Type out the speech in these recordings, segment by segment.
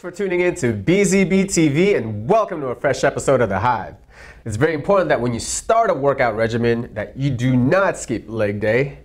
Thanks for tuning in to BZB TV and welcome to a fresh episode of The Hive. It's very important that when you start a workout regimen that you do not skip leg day,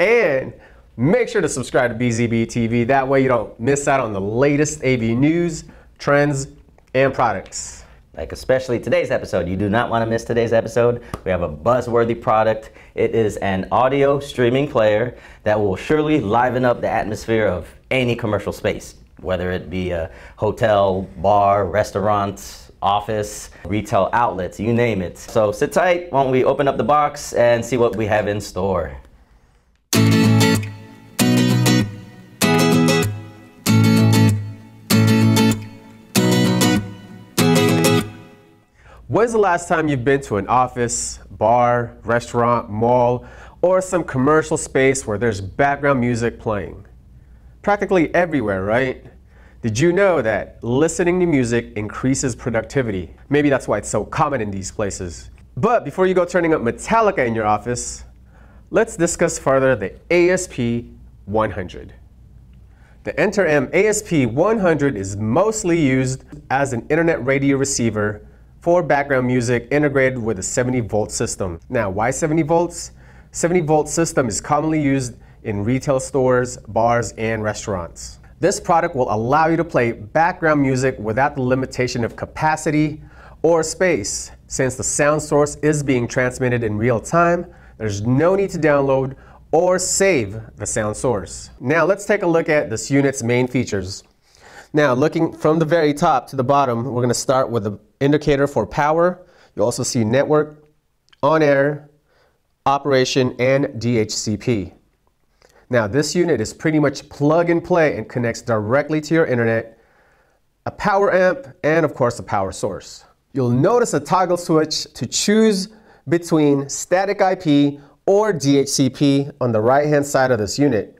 and make sure to subscribe to BZB TV. That way you don't miss out on the latest AV news, trends, and products. Like especially today's episode. You do not want to miss today's episode. We have a buzzworthy product. It is an audio streaming player that will surely liven up the atmosphere of any commercial space. Whether it be a hotel, bar, restaurant, office, retail outlets, you name it. So sit tight, won't we open up the box and see what we have in store. When's the last time you've been to an office, bar, restaurant, mall, or some commercial space where there's background music playing? Practically everywhere, right? Did you know that listening to music increases productivity? Maybe that's why it's so common in these places. But before you go turning up Metallica in your office, let's discuss further the ASP-100. The Inter-M ASP-100 is mostly used as an internet radio receiver for background music integrated with a 70-volt system. Now, why 70 volts? 70-volt system is commonly used in retail stores, bars, and restaurants. This product will allow you to play background music without the limitation of capacity or space. Since the sound source is being transmitted in real time, there's no need to download or save the sound source. Now let's take a look at this unit's main features. Now looking from the very top to the bottom, we're gonna start with the indicator for power. You'll also see network, on-air, operation, and DHCP. Now this unit is pretty much plug and play and connects directly to your internet, a power amp, and of course a power source. You'll notice a toggle switch to choose between static IP or DHCP on the right hand side of this unit.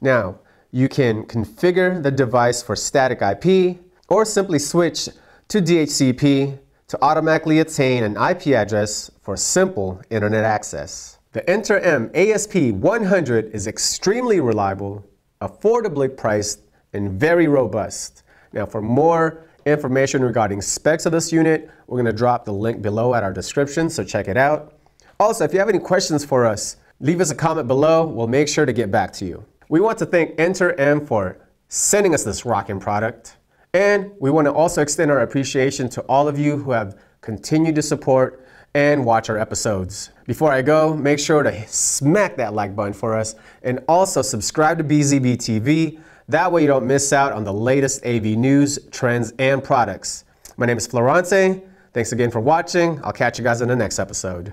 Now you can configure the device for static IP or simply switch to DHCP to automatically attain an IP address for simple internet access. The Inter-M ASP-100 is extremely reliable, affordably priced, and very robust. Now for more information regarding specs of this unit, we're gonna drop the link below at our description, so check it out. Also, if you have any questions for us, leave us a comment below. We'll make sure to get back to you. We want to thank Inter-M for sending us this rockin' product. And we want to also extend our appreciation to all of you who have continued to support and watch our episodes. Before I go, make sure to smack that like button for us and also subscribe to BZB TV. That way you don't miss out on the latest AV news, trends, and products. My name is Florante. Thanks again for watching. I'll catch you guys in the next episode.